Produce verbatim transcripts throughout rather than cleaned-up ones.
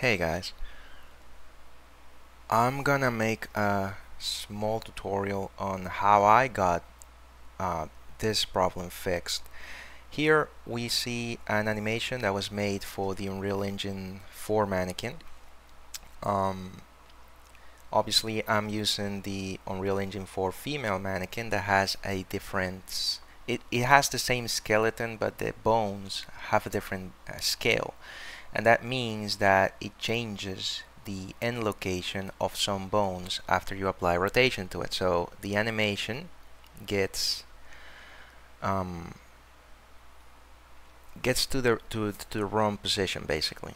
Hey guys, I'm gonna make a small tutorial on how I got uh, this problem fixed. Here we see an animation that was made for the Unreal Engine four mannequin. Um, obviously I'm using the Unreal Engine four female mannequin that has a different, it, it has the same skeleton but the bones have a different uh, scale. And that means that it changes the end location of some bones after you apply rotation to it. So the animation gets um, gets to the to, to the wrong position basically.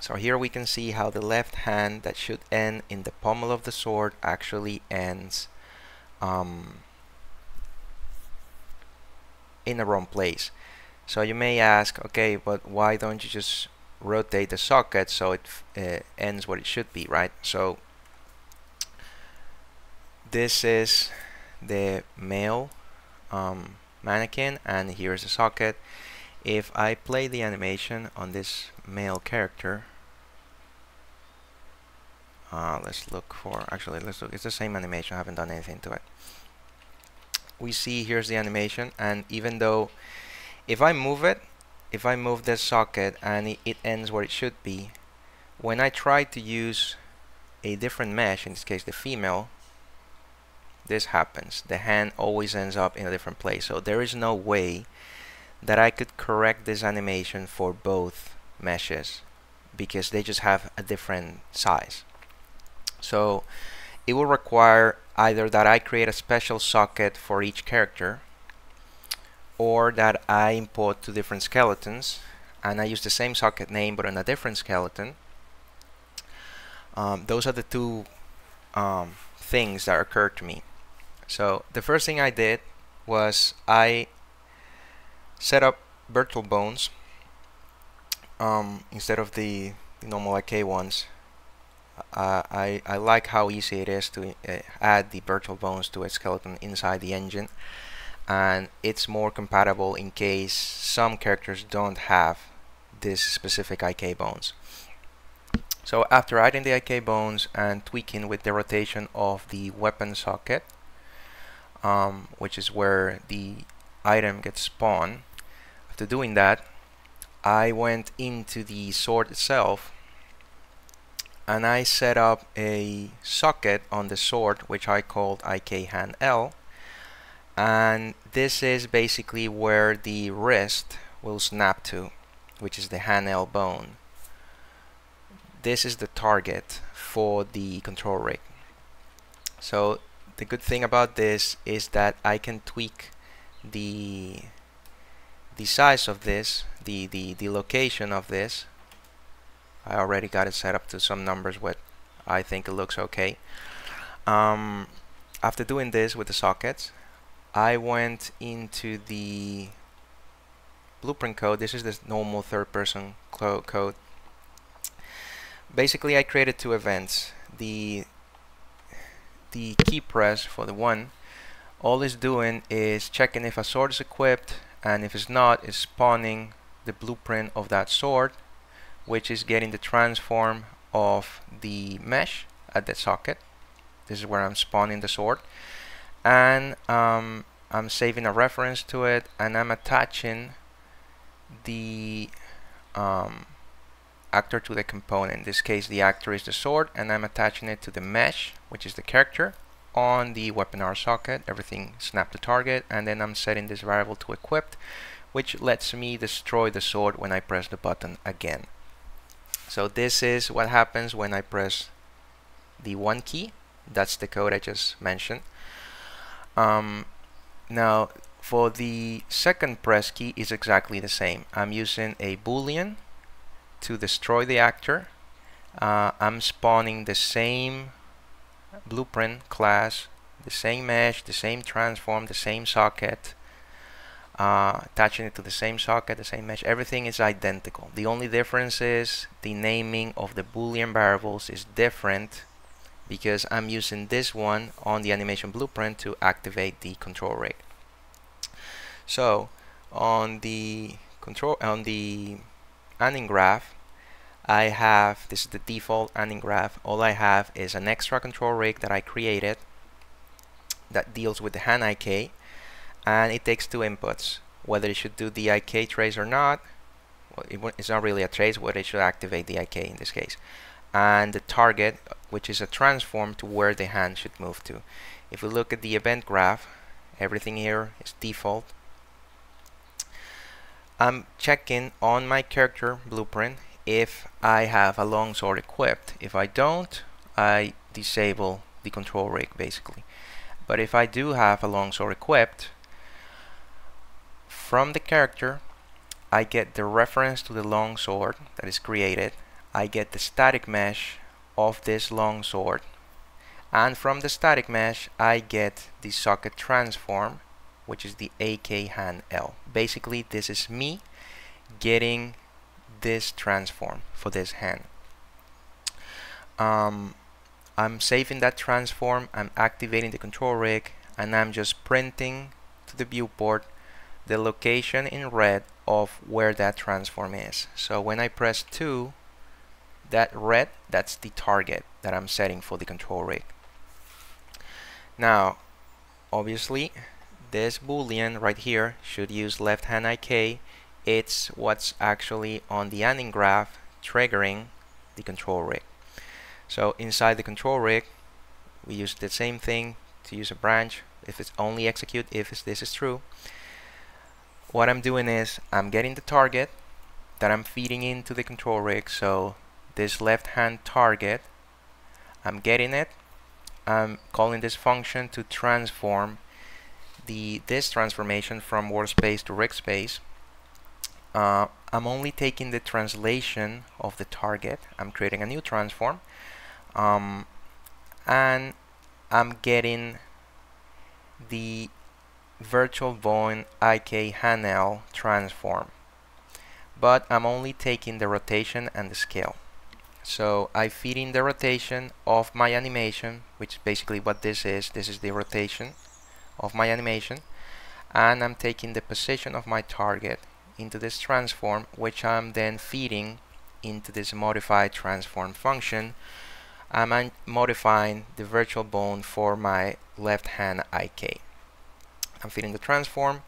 So here we can see how the left hand that should end in the pommel of the sword actually ends um, in the wrong place. So you may ask, okay, but why don't you just rotate the socket so it uh, ends where it should be, right? So this is the male um, mannequin and here's the socket. If I play the animation on this male character, uh, let's look for, actually let's look, it's the same animation, I haven't done anything to it. We see here's the animation, and even though if I move it, if I move this socket and it, it ends where it should be, when I try to use a different mesh, in this case the female, this happens. The hand always ends up in a different place. So there is no way that I could correct this animation for both meshes because they just have a different size. So it will require either that I create a special socket for each character, or that I import two different skeletons and I use the same socket name but on a different skeleton. Um, those are the two um, things that occurred to me. So the first thing I did was I set up virtual bones um, instead of the, the normal I K ones. Uh, I, I like how easy it is to uh, add the virtual bones to a skeleton inside the engine. And it's more compatible in case some characters don't have this specific I K bones. So after adding the I K bones and tweaking with the rotation of the weapon socket, um, which is where the item gets spawned, after doing that, I went into the sword itself and I set up a socket on the sword which I called I K Hand_L. And this is basically where the wrist will snap to, which is the hand L bone. This is the target for the control rig. So the good thing about this is that I can tweak the the size of this, the, the, the location of this. I already got it set up to some numbers, but I think it looks okay. Um, after doing this with the sockets, I went into the blueprint code. This is the normal third-person code. Basically, I created two events. The the key press for the one, all it's doing is checking if a sword is equipped, and if it's not, it's spawning the blueprint of that sword, which is getting the transform of the mesh at the socket. This is where I'm spawning the sword. And um, I'm saving a reference to it, and I'm attaching the um, actor to the component. In this case, the actor is the sword, and I'm attaching it to the mesh, which is the character, on the weapon R socket. Everything snapped to target, and then I'm setting this variable to equipped, which lets me destroy the sword when I press the button again. So this is what happens when I press the one key. That's the code I just mentioned. Um, now for the second press key is exactly the same. I'm using a boolean to destroy the actor. Uh, I'm spawning the same blueprint class, the same mesh, the same transform, the same socket, uh, attaching it to the same socket, the same mesh. Everything is identical. The only difference is the naming of the boolean variables is different, because I'm using this one on the animation blueprint to activate the control rig. So on the control on the anim graph, I have, this is the default anim graph, all I have is an extra control rig that I created that deals with the hand I K, and it takes two inputs, whether it should do the I K trace or not. Well, it it's not really a trace, whether it should activate the I K in this case, and the target, which is a transform to where the hand should move to. If we look at the event graph, everything here is default. I'm checking on my character blueprint if I have a longsword equipped. If I don't, I disable the control rig basically. But if I do have a longsword equipped, from the character I get the reference to the longsword that is created, I get the static mesh of this longsword, and from the static mesh I get the socket transform, which is the I K hand L. Basically this is me getting this transform for this hand. Um, I'm saving that transform, I'm activating the control rig, and I'm just printing to the viewport the location in red of where that transform is. So when I press two, that red, that's the target that I'm setting for the control rig. Now obviously this boolean right here should use left hand I K. It's what's actually on the anim graph triggering the control rig. So inside the control rig we use the same thing to use a branch. If it's only execute if it's, this is true. What I'm doing is I'm getting the target that I'm feeding into the control rig. So this left hand target, I'm getting it, I'm calling this function to transform the this transformation from workspace to rig space. Uh, I'm only taking the translation of the target, I'm creating a new transform, um, and I'm getting the virtual void I K hand_L transform, but I'm only taking the rotation and the scale. So I feed in the rotation of my animation, which is basically what this is. This is the rotation of my animation, and I'm taking the position of my target into this transform, which I'm then feeding into this modify transform function. I'm modifying the virtual bone for my left hand I K. I'm feeding the transform.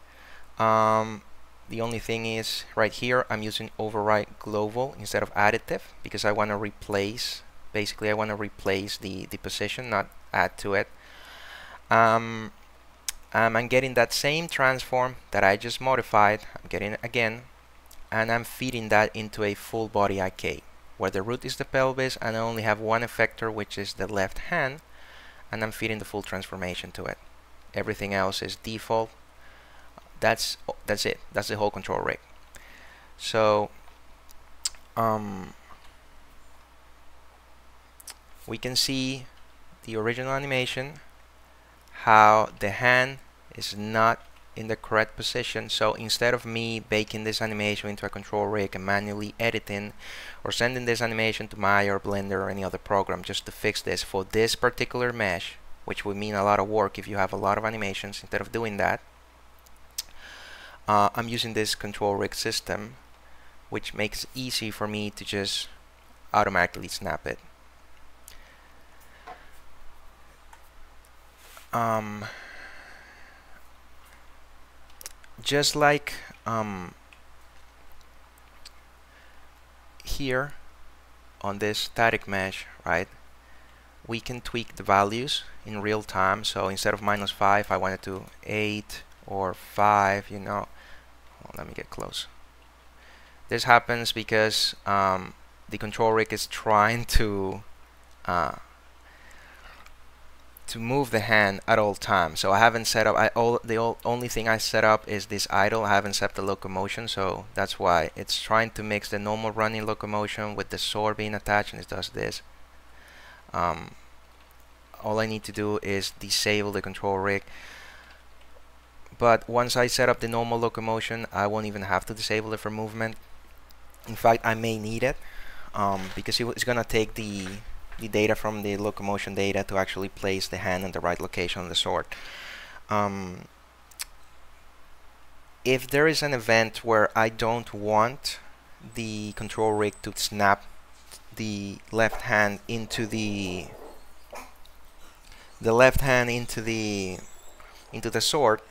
Um, The only thing is, right here, I'm using override global instead of additive, because I want to replace, basically I want to replace the, the position, not add to it. Um, um, I'm getting that same transform that I just modified, I'm getting it again, and I'm feeding that into a full body I K, where the root is the pelvis, and I only have one effector, which is the left hand, and I'm feeding the full transformation to it. Everything else is default. That's that's it. That's the whole control rig. So um, we can see the original animation, how the hand is not in the correct position. So instead of me baking this animation into a control rig and manually editing or sending this animation to Maya or Blender or any other program just to fix this for this particular mesh, which would mean a lot of work if you have a lot of animations, instead of doing that, Uh, I'm using this control rig system, which makes it easy for me to just automatically snap it. Um, just like um, here on this static mesh, right? We can tweak the values in real time. So instead of minus five, I wanted to eight or five, you know. Let me get close. This happens because um, the control rig is trying to uh, to move the hand at all times. So I haven't set up. I all the all, only thing I set up is this idle. I haven't set the locomotion, so that's why it's trying to mix the normal running locomotion with the sword being attached, and it does this. Um, all I need to do is disable the control rig. But once I set up the normal locomotion, I won't even have to disable it for movement. In fact, I may need it, um, because it's going to take the, the data from the locomotion data to actually place the hand in the right location on the sword. Um, if there is an event where I don't want the control rig to snap the left hand into the the left hand into the into the sword,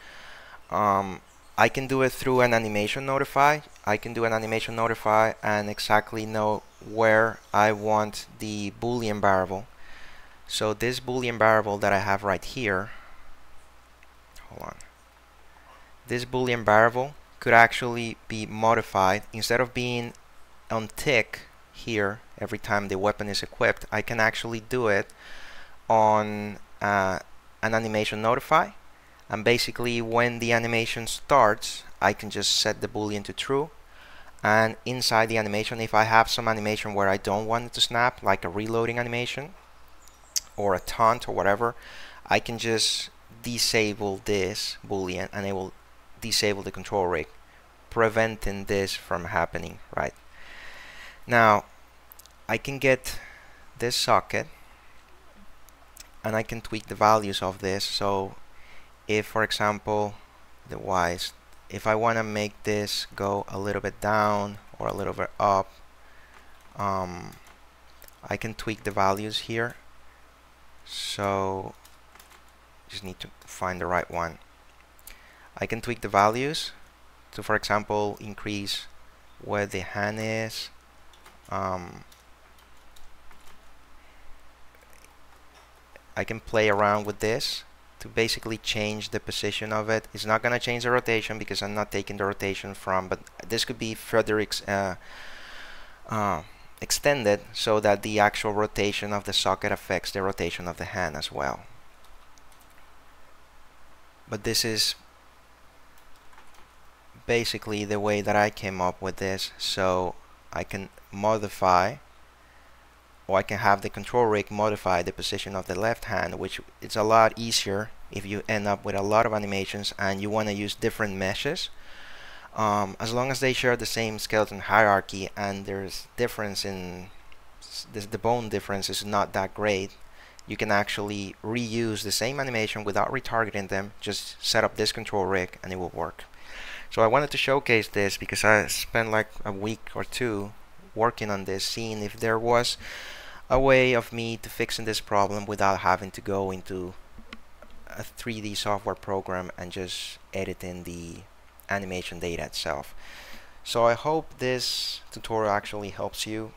um, I can do it through an animation notify. I can do an animation notify and exactly know where I want the Boolean variable. So this Boolean variable that I have right here, hold on, this Boolean variable could actually be modified. Instead of being on tick here every time the weapon is equipped, I can actually do it on uh, an animation notify, and basically when the animation starts I can just set the Boolean to true, and inside the animation, if I have some animation where I don't want it to snap, like a reloading animation or a taunt or whatever, I can just disable this Boolean and it will disable the control rig, preventing this from happening. Right now I can get this socket and I can tweak the values of this. So if, for example, the Y's, if I want to make this go a little bit down or a little bit up, um, I can tweak the values here. So just need to find the right one. I can tweak the values to, for example, increase where the hand is, um, I can play around with this to basically change the position of it. It's not going to change the rotation because I'm not taking the rotation from, but this could be further ex uh, uh, extended so that the actual rotation of the socket affects the rotation of the hand as well. But this is basically the way that I came up with this. So I can modify, or I can have the control rig modify the position of the left hand, which it's a lot easier if you end up with a lot of animations and you want to use different meshes. Um, as long as they share the same skeleton hierarchy and there's difference in this, the bone difference is not that great, you can actually reuse the same animation without retargeting them. Just set up this control rig and it will work. So I wanted to showcase this because I spent like a week or two working on this, seeing if there was a way of me to fixing this problem without having to go into a three D software program and just editing the animation data itself. So I hope this tutorial actually helps you.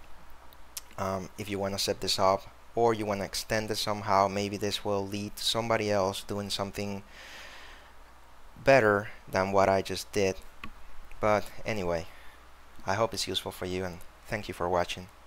Um, if you want to set this up or you want to extend it somehow, maybe this will lead to somebody else doing something better than what I just did. But anyway, I hope it's useful for you, and thank you for watching.